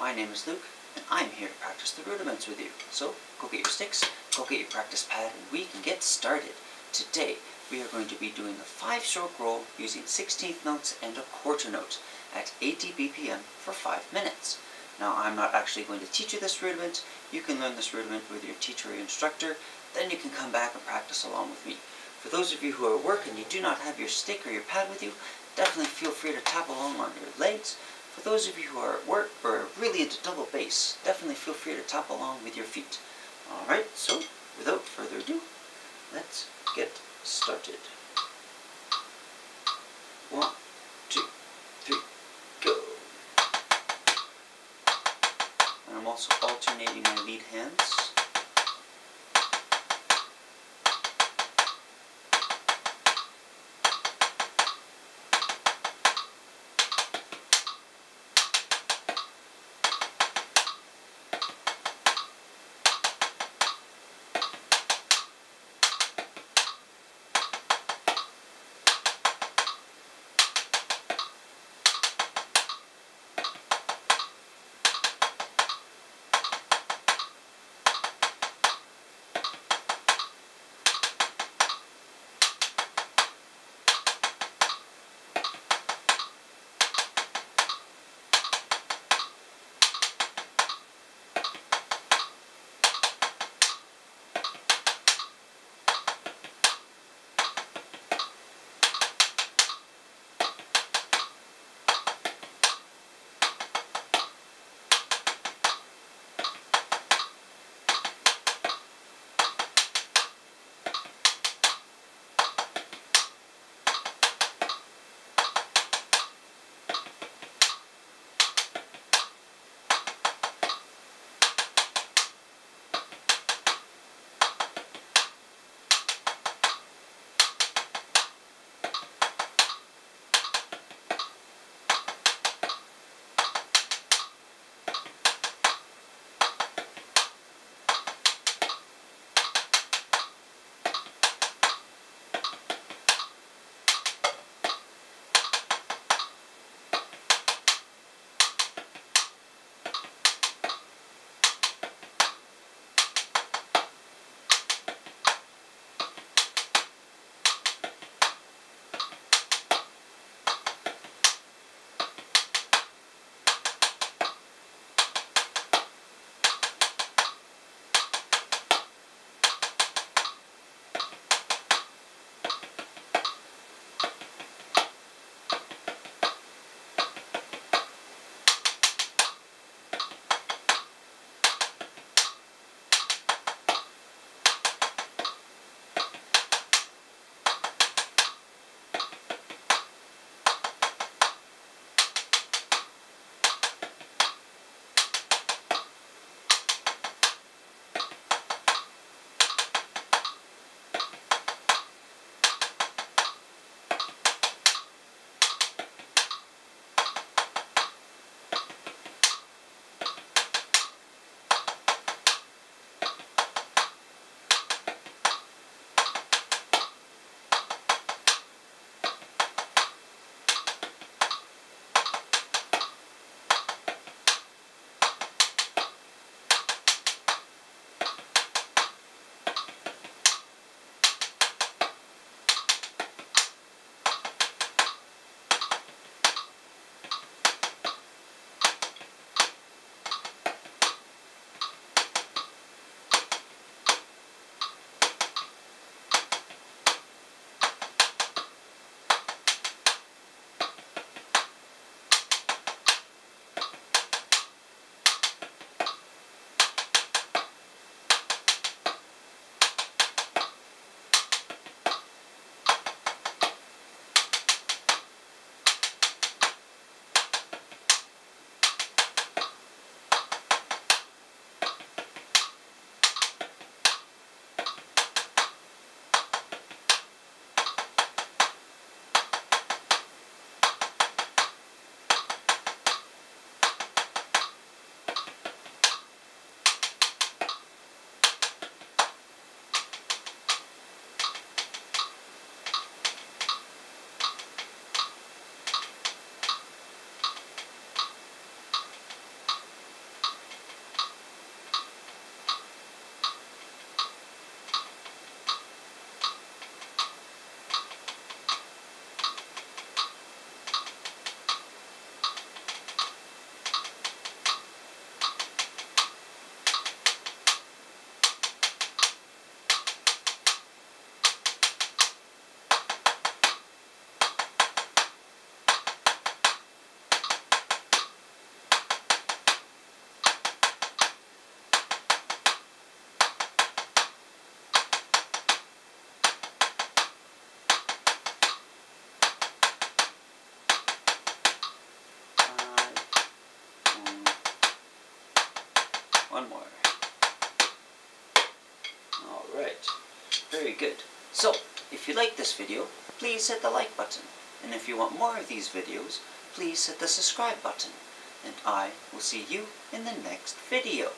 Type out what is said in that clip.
My name is Luke, and I'm here to practice the rudiments with you. So, go get your sticks, go get your practice pad, and we can get started. Today, we are going to be doing a 5-stroke roll using 16th notes and a quarter note at 80 BPM for 5 minutes. Now, I'm not actually going to teach you this rudiment. You can learn this rudiment with your teacher or instructor. Then you can come back and practice along with me. For those of you who are at work and you do not have your stick or your pad with you, definitely feel free to tap along on your legs. For those of you who are at work or are really into double bass, definitely feel free to tap along with your feet. Alright, so without further ado, let's get started. 1, 2, 3, go. And I'm also alternating my lead hands. One more. Alright, very good. So, if you like this video, please hit the like button. And if you want more of these videos, please hit the subscribe button. And I will see you in the next video.